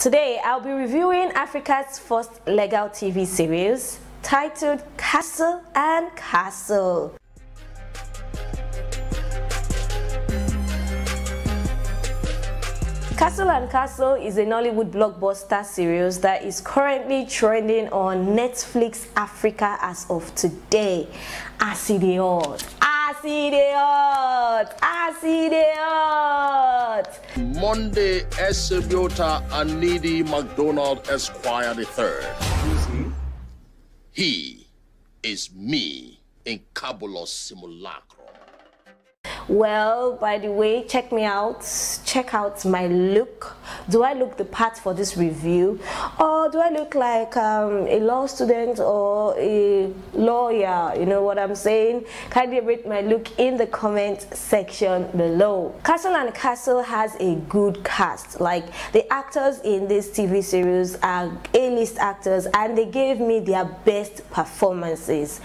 Today, I'll be reviewing Africa's first legal TV series titled Castle and Castle. Castle and Castle is a Nollywood blockbuster series that is currently trending on Netflix Africa as of today. I see the odds. Monday, Essebiota and Needy MacDonald Esquire III. He is me in Cabulos Simulacrum. Well, by the way, check me out. Check out my look. Do I look the part for this review? Or do I look like a law student or a lawyer? You know what I'm saying? Kindly rate my look in the comment section below. Castle and Castle has a good cast. Like, the actors in this TV series are A-list actors and they gave me their best performances.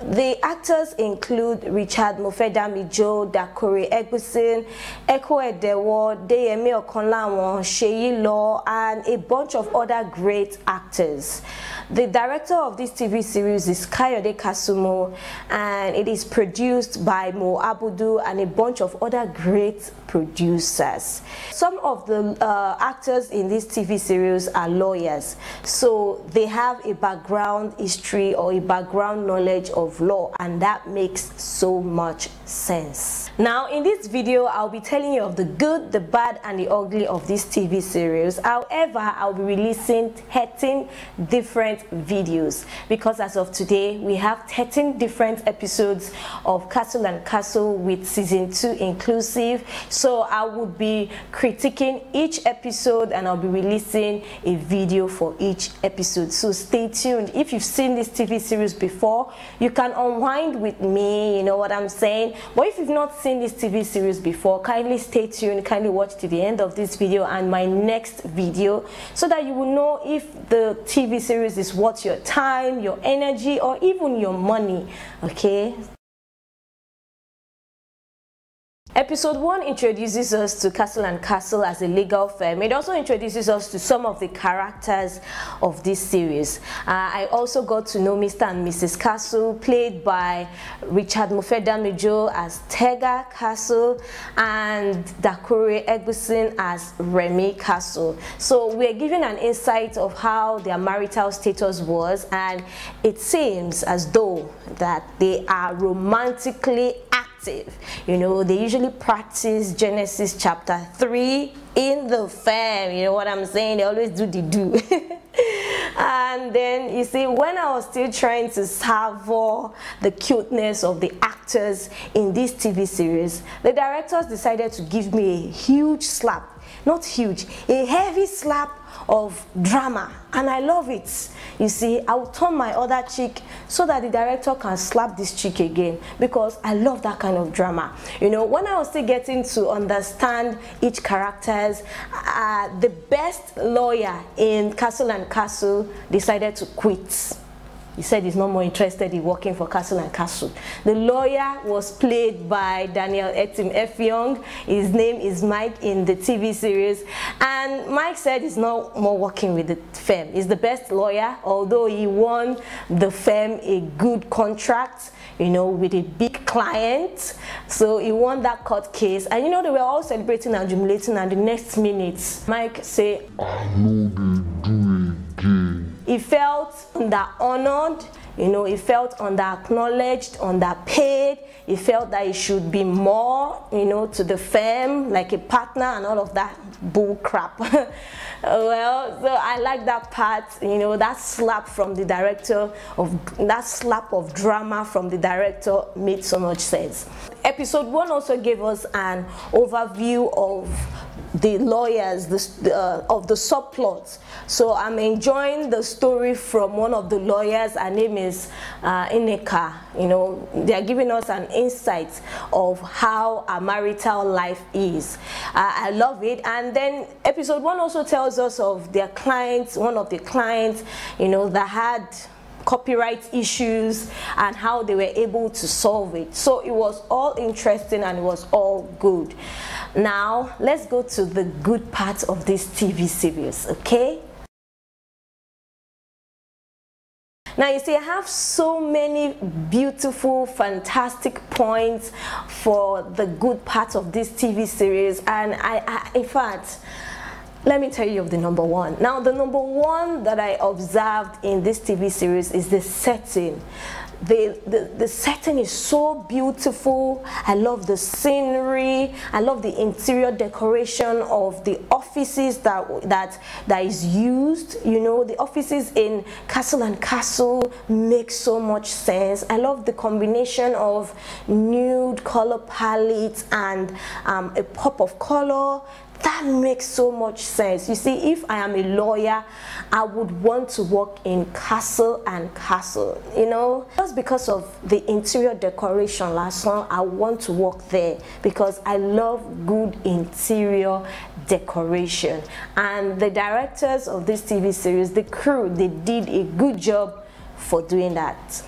The actors include Richard Mufedamijo, Dakore Egbuson, Eko Edewo, Deyemi Okolamo, Seyi Law, and a bunch of other great actors. The director of this TV series is Kayode Kasumo, and it is produced by Mo Abudu and a bunch of other great producers. Some of the actors in this TV series are lawyers, so they have a background history or a background knowledge of law, and that makes so much sense. Now, in this video, I'll be telling you of the good, the bad, and the ugly of this TV series. However, I'll be releasing 13 different videos because as of today we have 13 different episodes of Castle and Castle with season 2 inclusive, so I will be critiquing each episode and I'll be releasing a video for each episode, so stay tuned. If you've seen this TV series before, you can unwind with me, you know what I'm saying, but if you've not seen this TV series before, kindly stay tuned, kindly watch to the end of this video and my next video so that you will know if the TV series is worth your time, your energy, or even your money, okay? Episode 1 introduces us to Castle and Castle as a legal firm. It also introduces us to some of the characters of this series. I also got to know Mr. and Mrs. Castle, played by Richard Mufedamijo as Tega Castle and Dakore Egbuson as Remy Castle. So we're given an insight of how their marital status was, and it seems as though that they are romantically active. You know, they usually practice Genesis chapter 3 in the fam, you know what I'm saying, they always do the do. And then you see, when I was still trying to savour the cuteness of the actors in this TV series, the directors decided to give me a huge slap, not huge, a heavy slap of drama, and I love it. You see, I'll turn my other cheek so that the director can slap this cheek again, because I love that kind of drama. You know, when I was still getting to understand each characters, the best lawyer in Castle and Castle decided to quit. He said he's not more interested in working for Castle and Castle. The lawyer was played by Daniel Etim F. Young. His name is Mike in the TV series. And Mike said he's not more working with the firm. He's the best lawyer, although he won the firm a good contract, you know, with a big client. So he won that court case. And you know, they were all celebrating and jubilating, and the next minute, Mike said, I know they do it again. He felt under-honored, you know, he felt under-acknowledged, underpaid. He felt that he should be more, you know, to the firm, like a partner and all of that bull crap. Well, so I like that part, you know, that slap from the director, that slap of drama from the director made so much sense. Episode 1 also gave us an overview of the lawyers, of the subplots. So I'm enjoying the story from one of the lawyers. Her name is Ineka. You know, they are giving us an insight of how our marital life is. I love it. And then episode 1 also tells us of their clients, one of the clients, you know, that had copyright issues and how they were able to solve it. So it was all interesting and it was all good. Now let's go to the good part of this TV series, okay? Now you see, I have so many beautiful, fantastic points for the good part of this TV series, and in fact, let me tell you of the number one. Now the number one that I observed in this TV series is the setting. The setting is so beautiful. I love the scenery. I love the interior decoration of the offices that is used. You know, the offices in Castle and Castle make so much sense. I love the combination of nude color palettes and a pop of color. That makes so much sense. You see, if I am a lawyer, I would want to work in Castle and Castle, you know, just because of the interior decoration. Last one, I want to work there because I love good interior decoration. And the directors of this TV series, the crew, they did a good job for doing that.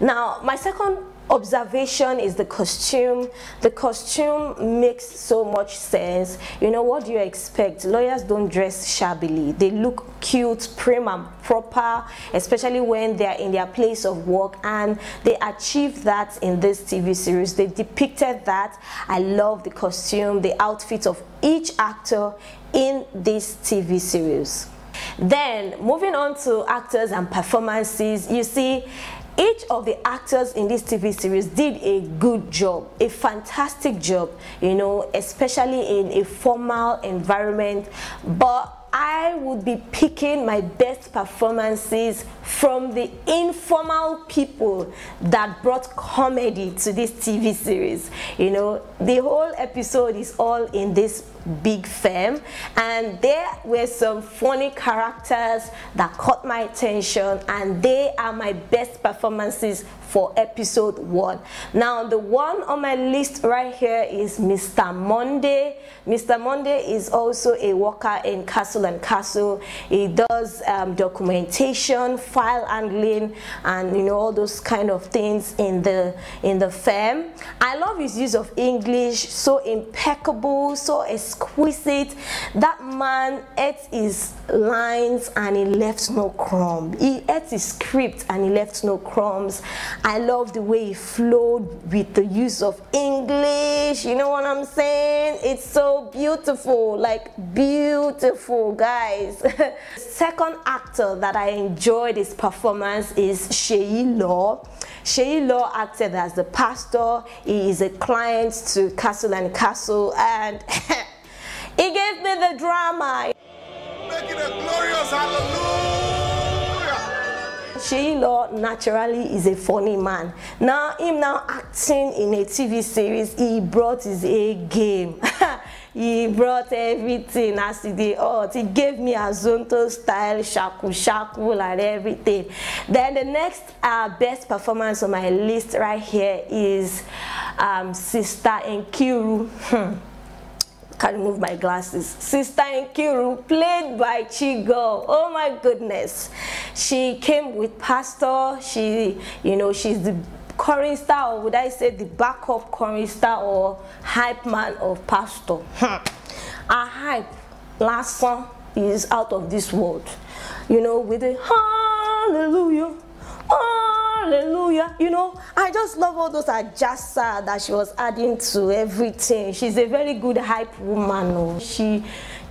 Now, my second observation is the costume. The costume makes so much sense. You know, what do you expect? Lawyers don't dress shabbily. They look cute, prim and proper, especially when they are in their place of work, and they achieved that in this TV series. They depicted that. I love the costume, the outfit of each actor in this TV series. Then, moving on to actors and performances, you see, each of the actors in this TV series did a good job, a fantastic job, you know, especially in a formal environment. But I would be picking my best performances from the informal people that brought comedy to this TV series. You know, the whole episode is all in this big firm, and there were some funny characters that caught my attention, and they are my best performances for episode one. Now the one on my list right here is Mr. Monday. Mr. Monday is also a worker in Castle and Castle. He does documentation, file handling, and you know, all those kind of things in the firm. I love his use of English, so impeccable, so exquisite. That man ate his lines and he left no crumb. He ate his script and he left no crumbs. I love the way he flowed with the use of English. You know what I'm saying? It's so beautiful, like beautiful, guys. Second actor that I enjoyed his performance is Seyi Law. Seyi Law acted as the pastor. He is a client to Castle and Castle, and he gave me the drama. Make it a glorious hallelujah. Seyi Law naturally is a funny man. Now him now acting in a TV series, he brought his A game. He brought everything as he did. Oh, he gave me a Zonto style, shaku and everything. Then the next best performance on my list right here is Sister Nkiru. Can't remove my glasses. Sister Nkiru, played by Chigo. Oh my goodness, she came with Pastor. She, you know, she's the current star, or would I say the backup current star or hype man of Pastor. Our hype last song is out of this world. You know, with the hallelujah, hallelujah. You know, I just love all those ajasa that she was adding to everything. She's a very good hype woman. Oh.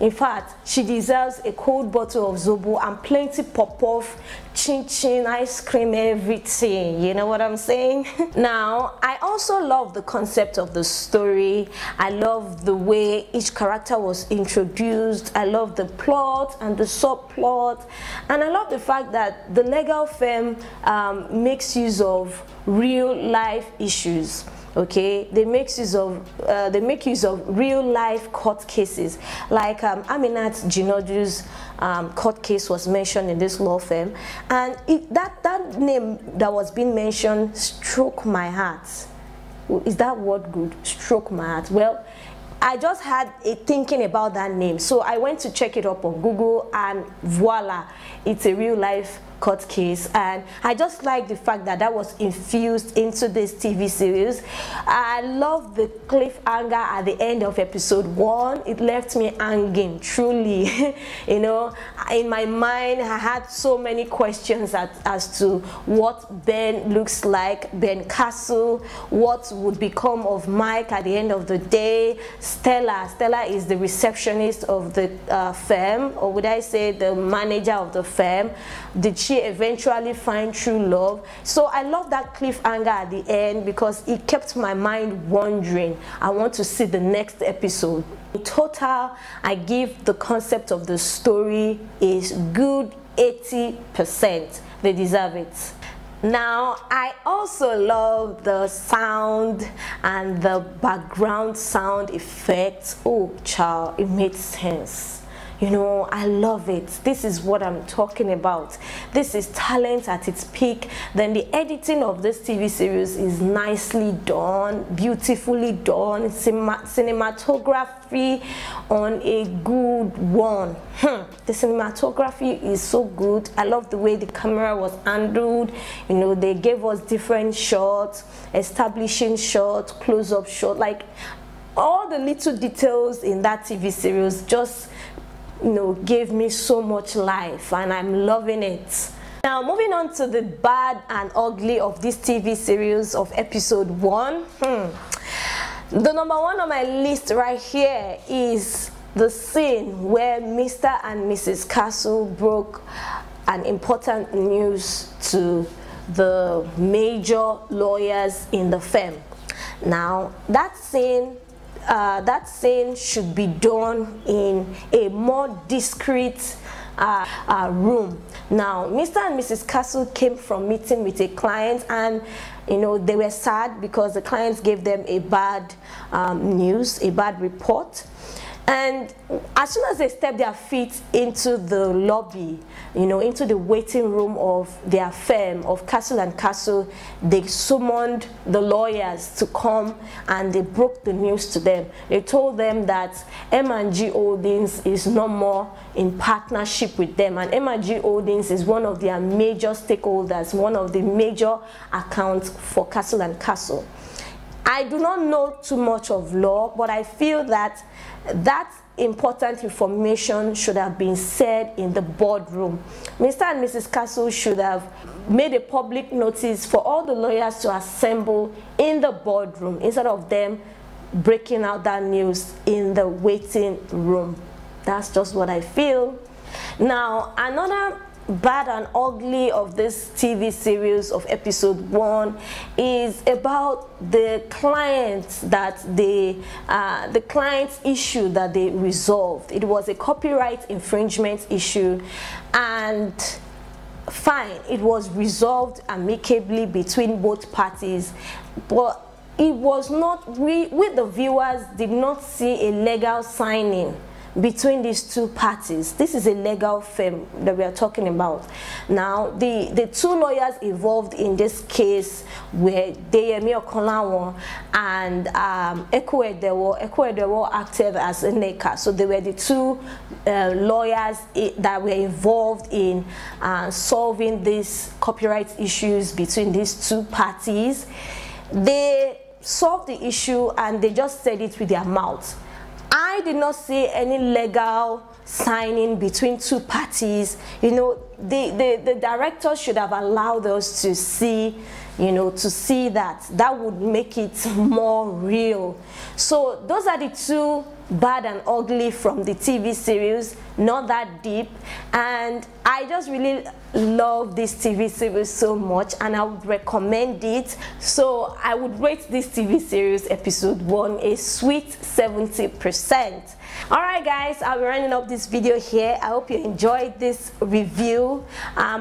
In fact, she deserves a cold bottle of Zobo and plenty pop-off, chin-chin, ice cream, everything. You know what I'm saying? Now, I also love the concept of the story. I love the way each character was introduced. I love the plot and the subplot. And I love the fact that the legal firm makes use of real-life issues. Okay, they make use of real life court cases, like Aminat Ginoju's court case was mentioned in this law firm, and that name that was being mentioned struck my heart. Is that word good? Struck my heart. Well, I just had a thinking about that name, so I went to check it up on Google, and voila, it's a real life court case, and I just like the fact that that was infused into this TV series. I love the cliffhanger at the end of episode 1. It left me hanging, truly. You know, in my mind I had so many questions as to what Ben looks like, Ben Castle, what would become of Mike at the end of the day. Stella is the receptionist of the firm, or would I say the manager of the firm. Did she eventually find true love? So I love that cliffhanger at the end because it kept my mind wondering. I want to see the next episode. In total, I give the concept of the story is good 80%. They deserve it. Now, I also love the sound and the background sound effects. Oh, child, it made sense. You know, I love it. This is what I'm talking about. This is talent at its peak. Then the editing of this TV series is nicely done, beautifully done, cinematography on a good one. The cinematography is so good. I love the way the camera was handled. You know, they gave us different shots, establishing shots, close-up shots, like all the little details in that TV series just, you know, gave me so much life, and I'm loving it. Now, moving on to the bad and ugly of this TV series of episode 1. The number 1 on my list right here is the scene where Mr. and Mrs. Castle broke an important news to the major lawyers in the firm. Now, that scene should be done in a more discreet room. Now, Mr. and Mrs. Castle came from meeting with a client, and you know, they were sad because the clients gave them a bad news, a bad report. And as soon as they stepped their feet into the lobby, you know, into the waiting room of their firm, of Castle and Castle, they summoned the lawyers to come, and they broke the news to them. They told them that M&G Holdings is no more in partnership with them, and M&G Holdings is one of their major stakeholders, one of the major accounts for Castle and Castle. I do not know too much of law, but I feel that that important information should have been said in the boardroom. Mr. and Mrs. Castle should have made a public notice for all the lawyers to assemble in the boardroom instead of them breaking out that news in the waiting room. That's just what I feel. Now, another bad and ugly of this TV series of episode 1 is about the clients that they the client's issue that they resolved. It was a copyright infringement issue, and fine, it was resolved amicably between both parties, but it was not, we the viewers did not see a legal signing between these two parties. This is a legal firm that we are talking about. Now, the two lawyers involved in this case were Deyemi Okolamo and Eko Edewo. Eko Edewo acted as a NECA, so they were the two lawyers that were involved in solving these copyright issues between these two parties. They solved the issue, and they just said it with their mouths. I did not see any legal signing between two parties. You know, the director should have allowed us to see, you know, to see that. That would make it more real. So those are the two bad and ugly from the TV series. Not that deep, and I just really love this TV series so much, and I would recommend it. So I would rate this TV series episode 1 a sweet 70%. All right, guys, I'll be running up this video here. I hope you enjoyed this review.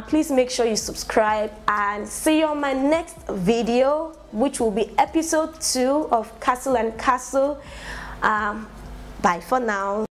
Please make sure you subscribe, and see you on my next video, which will be episode 2 of Castle and Castle. Bye for now.